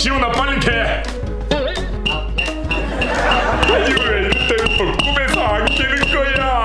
지훈아 빨리 개. 이거 왜 이때부터 꿈에서 안 깨는 거야?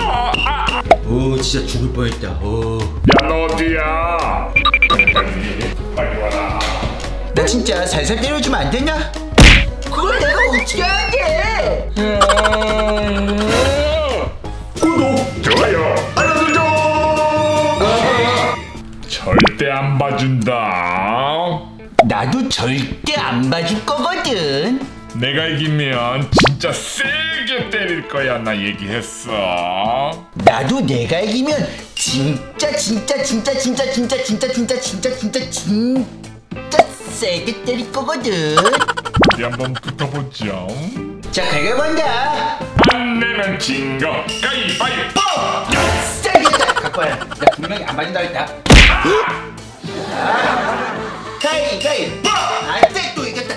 아. 오 진짜 죽을 뻔했다. 야 너 어디야? 빨리 와라. 나 진짜 살살 때려주면 안 되냐? 그걸 내가 어떻게 하게? 구독, 좋아요, 알려주죠. 절대 안 봐준다. 나도 절대 안 봐줄 거거든. 내가 이기면 진짜 세게 때릴 거야. 나 얘기했어. 나도 내가 이기면 진짜 세게 때릴 거거든. 우리 한번 붙어보죠. 자, 내가 먼저. 안 내면 진 거 가위바위보. 야, 세겠다. 갖고 와라. 나 분명히 안 맞는다 했다. 가위바위보. 아, 쎄, 또 이겼다.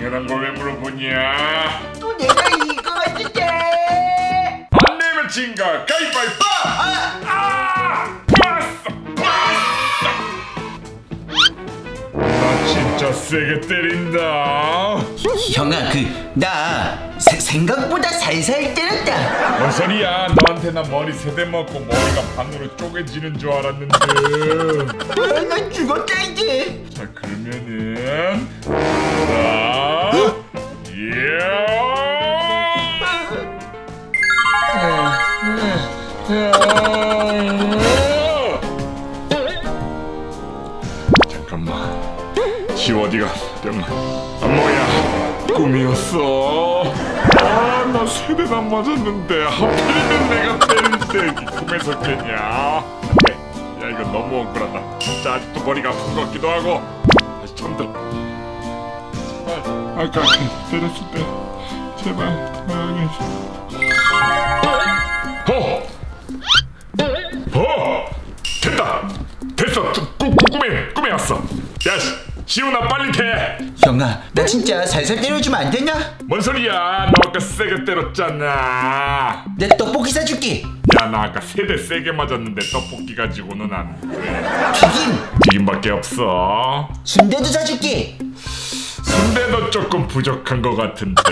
이런 걸 왜 물어보냐? 또 내가 이거 해줄게. 안 내면 진 거 가위바위보. 왔어. 나 진짜 세게 때린다. 형아, 나 생각보다 살살 때렸다. 뭔 소리야? 너한테 나 머리 세대 먹고 머리가 반으로 쪼개지는 줄 알았는데. 난 죽었다 이제. 자, 그러면은. 잠깐만, 지 어디가? 잠깐만. 아, 뭐야? 꿈이었어? 아, 나 세 대도 안 맞았는데 하필이면 내가 때릴 때 꿈에서 깼냐? 야, 이거 너무 억울하다. 진짜 아직도 머리가 아픈 것 같기도 하고. 다시 처음부터. 아까 때렸을 때 제발 망해줘. 됐다. 됐어. 꿈에 왔어. 야, 지훈아 빨리 개. 형아, 나 진짜 살살 때려주면 안 되냐? 뭔 소리야? 너 아까 세게 때렸잖아. 내 떡볶이 사줄게. 야, 나 아까 세대 세게 맞았는데 떡볶이 가지고는 안 돼. 튀김밖에 없어. 순대도 사줄게. 순대도 조금 부족한 것 같은데.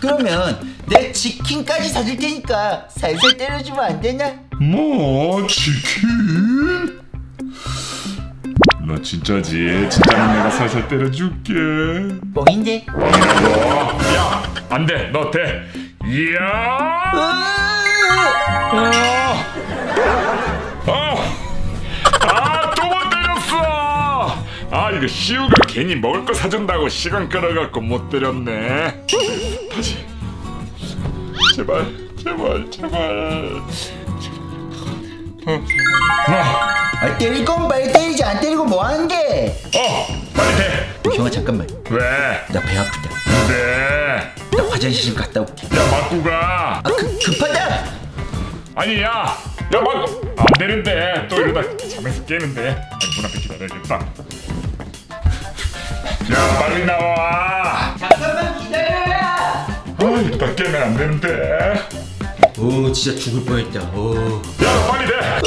그러면 내 치킨까지 사줄 테니까 살살 때려주면 안 되냐? 뭐? 치킨? 너 진짜지? 진짜 내가 살살 때려줄게. 뻥인데? 뻥이라고? 야! 안 돼! 너 돼! 이야! 아, 이거 시우가 괜히 먹을 거 사준다고 시간 끌어갖고 못 때렸네. 다시. 제발. 아, 때릴 건 빨리 때리지. 안 때리고 뭐 하는 게? 빨리 돼. 형아, 잠깐만. 왜? 나 배 아프다. 네. 나 화장실 좀 갔다 올게. 야, 맞고 가. 아, 급하다. 아니야. 야, 맞고. 안 되는데. 또 이러다 잠에서 깨는데. 아니, 문 앞에 기다려야겠다. 야, 빨리 나와! 잠깐만 기다려라! 어이, 나 깨면 안 되는데. 오, 진짜 죽을 뻔했다. 야, 빨리 돼!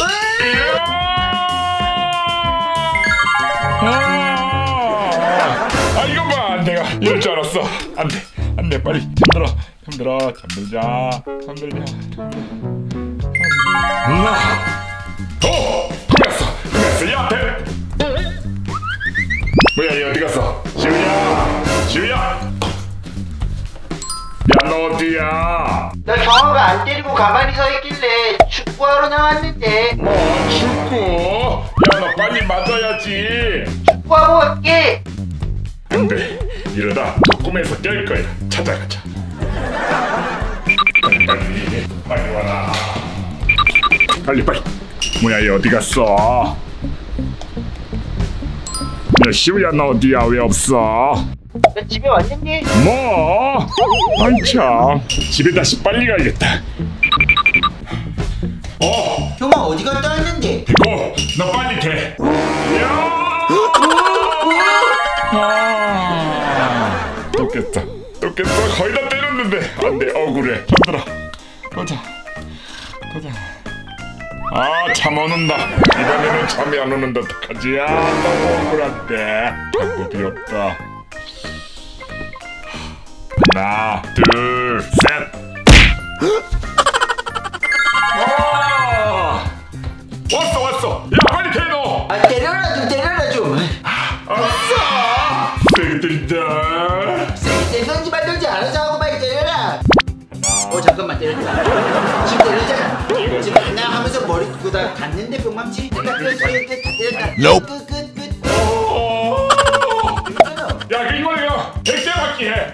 아, 이건 봐! 내가 이럴 줄 알았어. 안 돼, 안 돼, 빨리 힘들어, 잠들자. 꾸몄어, 야, 돼! 뭐야, 얘 어디 갔어? 지우야! 야, 너 어디야? 나 정화가 안 때리고 가만히 서 있길래 축구하러 나왔는데. 뭐, 축구? 야, 너 빨리 맞아야지. 축구하고 갈게. 안 돼. 이러다 너 꿈에서 깰 거야. 찾아가자. 빨리 와라. 빨리. 뭐야, 얘 어디 갔어? 야, 시우야, 너 어디야? 왜 없어? 나 집에 왔는데. 뭐? 아이 참, 집에 다시 빨리 가야겠다. 형아, 어디 갔다 왔는데? 됐고, 너 빨리 돼. 야! 아하. 또 깼다. 또 깼다. 거의 다 때렸는데. 안 돼. 억울해. 힘들어. 보자. 보자. 아, 잠 안 온다. 이번에는 잠이 안 오는데 어떡하지? 아, 너무 억울한데. 자꾸 귀엽다. 하나, 둘, 셋. 왔어, 왔어. 야, 빨리 개 넣어. 아, 때려라 좀, 때려라 좀. 아싸. 세게 때린다. 세게 때리던지 말던지 알아서 하고 빨리 때려라. 어, 잠깐만, 때렸다. 지금 때리잖아. 지금 나 하면서 머리 끄다 갔는데 병망치. 내가 때렸다. 끝. 야, 이거야. 100대 맞기 해.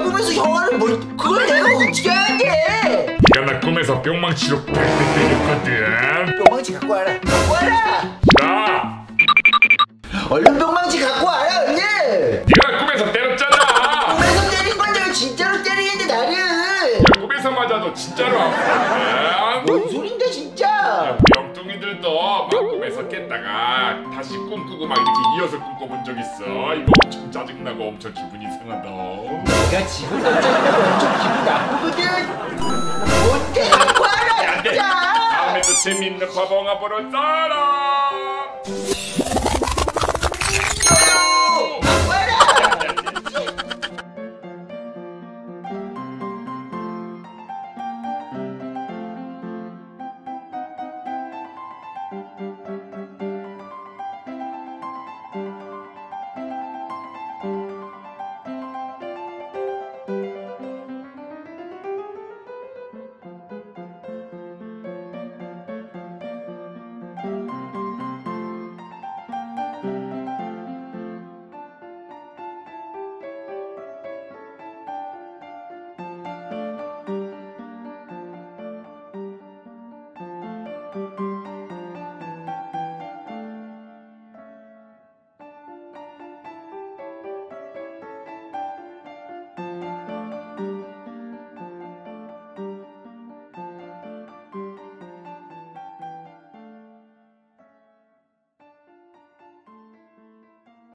꿈에서 형아를 뭘? 그걸 내가 어떻게 하는데? 내가 나 꿈에서 뿅망치로 100대 때렸거든. 뿅망치 갖고 와라. 갖고 와라. 나. 얼른 뿅망치 갖고 와라 언니. 네가 꿈에서 때렸잖아. 꿈에서 때린 건데 진짜로 때리는데 나를. 야, 꿈에서 맞아도 진짜로 안 보여. 뭔 소린데 진짜. 야, 명뚱이들도 막 꿈에서 깼다가 다시 꿈꾸고 막 이렇게 이어서 꿈꿔본 적 있어. 이거 엄청 짜증나고 엄청 기분이 이상하다. 내가 지금 짜증나고 엄청 기분 나쁘거든. 뭔데 갖고 와라. 안돼. 다음에도 재밌는 과봉아 보러 따라. 갖고 와라.